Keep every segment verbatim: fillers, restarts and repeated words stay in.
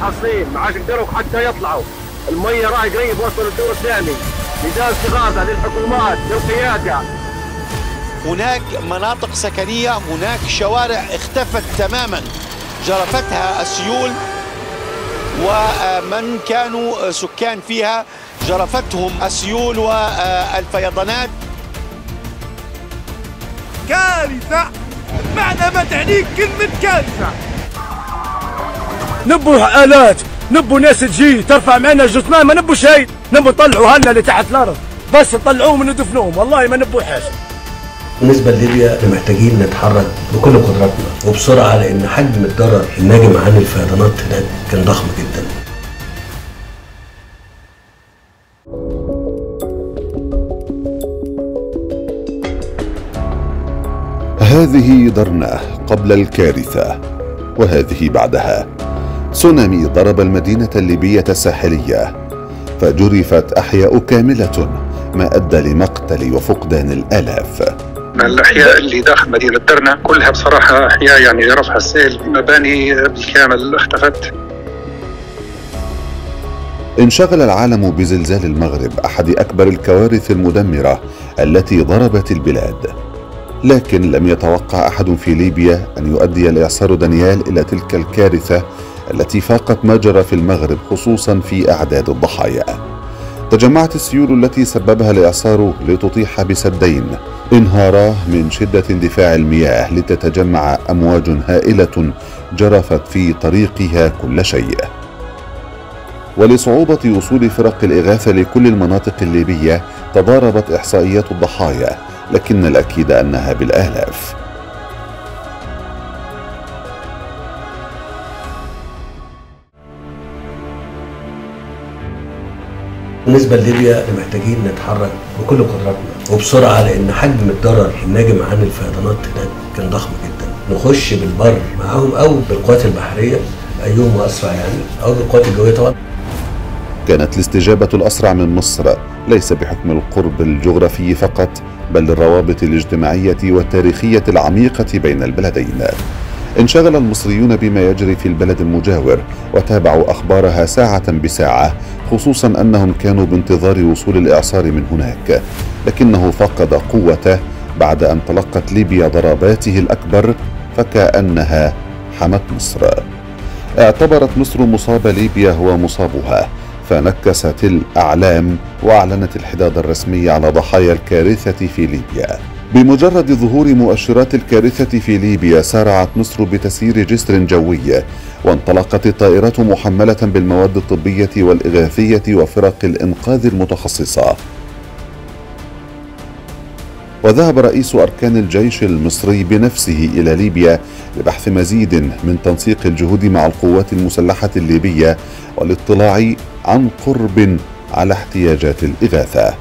حاصلين، ما عادش قدروا حتى يطلعوا. الميه راهي قريب وصلوا للدور الثاني. نداء استغاثه للحكومات للقياده. هناك مناطق سكنيه، هناك شوارع اختفت تماما، جرفتها السيول، ومن كانوا سكان فيها جرفتهم السيول والفيضانات. كارثة معنى ما تعنيه كلمة كارثة. نبوا آلات، نبوا ناس تجي ترفع معنا جثمان، ما نبوا شيء، نبوا نطلعوا هلنا اللي تحت الأرض، بس نطلعوهم وندفنوهم، والله ما نبوا حاجة. بالنسبة لليبيا محتاجين نتحرك بكل قدراتنا وبسرعة، لأن حجم الضرر الناجم عن الفيضانات هناك كان ضخم جدا. هذه درنة قبل الكارثة، وهذه بعدها. تسونامي ضرب المدينة الليبية الساحلية، فجرفت أحياء كاملة، ما أدى لمقتل وفقدان الآلاف. الأحياء اللي داخل مدينة درنة كلها بصراحة أحياء يعني جرفها السيل، مباني بالكامل اختفت. انشغل العالم بزلزال المغرب، أحد أكبر الكوارث المدمرة التي ضربت البلاد، لكن لم يتوقع أحد في ليبيا أن يؤدي الإعصار دانيال إلى تلك الكارثة التي فاقت ما جرى في المغرب، خصوصا في أعداد الضحايا. تجمعت السيول التي سببها الإعصار لتطيح بسدين انهارا من شدة اندفاع المياه، لتتجمع أمواج هائلة جرفت في طريقها كل شيء. ولصعوبة وصول فرق الإغاثة لكل المناطق الليبية تضاربت إحصائيات الضحايا، لكن الأكيد أنها بالآلاف. بالنسبة لليبيا محتاجين نتحرك بكل قدراتنا وبسرعة، لأن حجم الضرر الناجم عن الفيضانات هناك كان ضخم جدا. نخش بالبر معاهم أو بالقوات البحرية أيهم وأسرع يعني، أو بالقوات الجوية طبعا. كانت الاستجابة الأسرع من مصر، ليس بحكم القرب الجغرافي فقط، بل للروابط الاجتماعية والتاريخية العميقة بين البلدين. انشغل المصريون بما يجري في البلد المجاور، وتابعوا أخبارها ساعة بساعة، خصوصا أنهم كانوا بانتظار وصول الإعصار من هناك، لكنه فقد قوته بعد أن تلقت ليبيا ضرباته الأكبر، فكأنها حمت مصر. اعتبرت مصر مصاب ليبيا هو مصابها، فنكست الأعلام وأعلنت الحداد الرسمي على ضحايا الكارثة في ليبيا. بمجرد ظهور مؤشرات الكارثة في ليبيا سارعت مصر بتسيير جسر جوي، وانطلقت الطائرات محملة بالمواد الطبية والإغاثية وفرق الإنقاذ المتخصصة. وذهب رئيس أركان الجيش المصري بنفسه إلى ليبيا لبحث مزيد من تنسيق الجهود مع القوات المسلحة الليبية والاطلاع عن قرب على احتياجات الإغاثة.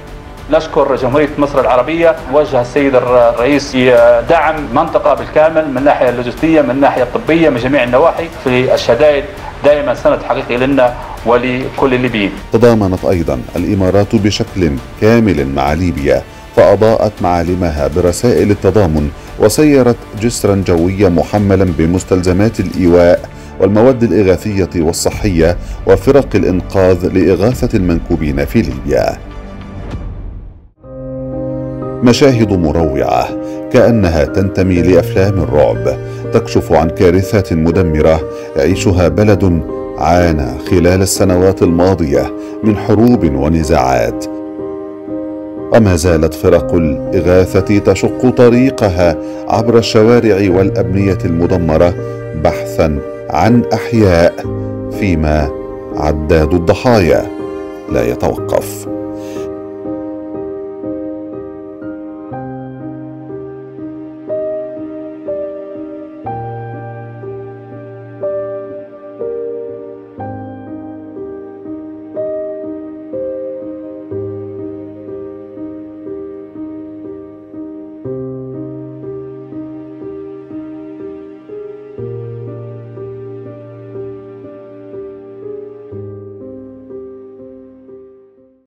نشكر جمهورية مصر العربية، وجه السيد الرئيس دعم منطقة بالكامل من الناحية اللوجستية، من الناحية الطبية، من جميع النواحي. في الشدائد دائما سند حقيقي لنا ولكل الليبيين. تضامنت أيضا الإمارات بشكل كامل مع ليبيا، فأضاءت معالمها برسائل التضامن، وسيرت جسرا جويا محملا بمستلزمات الإيواء والمواد الإغاثية والصحية وفرق الإنقاذ لإغاثة المنكوبين في ليبيا. مشاهد مروعة كأنها تنتمي لأفلام الرعب، تكشف عن كارثة مدمرة يعيشها بلد عانى خلال السنوات الماضية من حروب ونزاعات، وما زالت فرق الإغاثة تشق طريقها عبر الشوارع والأبنية المدمرة بحثا عن أحياء، فيما عداد الضحايا لا يتوقف.